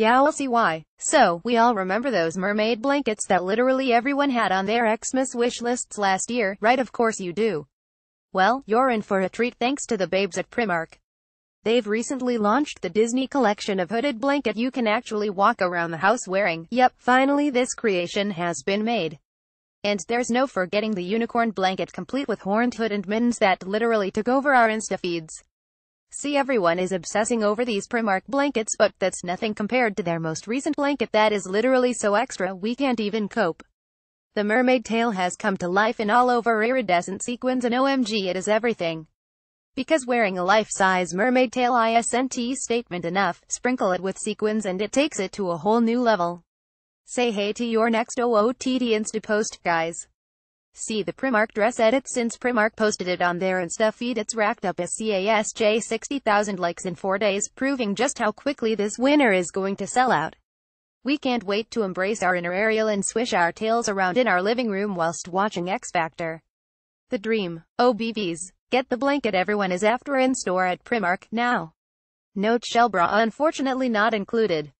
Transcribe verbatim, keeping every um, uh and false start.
Yeah, I'll see why. So, we all remember those mermaid blankets that literally everyone had on their Xmas wish lists last year, right? Of course you do. Well, you're in for a treat thanks to the babes at Primark. They've recently launched the Disney collection of hooded blanket you can actually walk around the house wearing. Yep, finally this creation has been made. And there's no forgetting the unicorn blanket complete with horned hood and mittens that literally took over our Insta feeds. See, everyone is obsessing over these Primark blankets, but that's nothing compared to their most recent blanket that is literally so extra we can't even cope. The mermaid tail has come to life in all over iridescent sequins, and O M G, it is everything. Because wearing a life-size mermaid tail isn't statement enough, sprinkle it with sequins and it takes it to a whole new level. Say hey to your next O O T D Insta post, guys. See the Primark dress edit since Primark posted it on their Insta feed. It's racked up as CASJ sixty thousand likes in four days, proving just how quickly this winner is going to sell out. We can't wait to embrace our inner Ariel and swish our tails around in our living room whilst watching X Factor. The dream. Oh, B Vs. Get the blanket everyone is after in store at Primark, now. Note: shell bra unfortunately not included.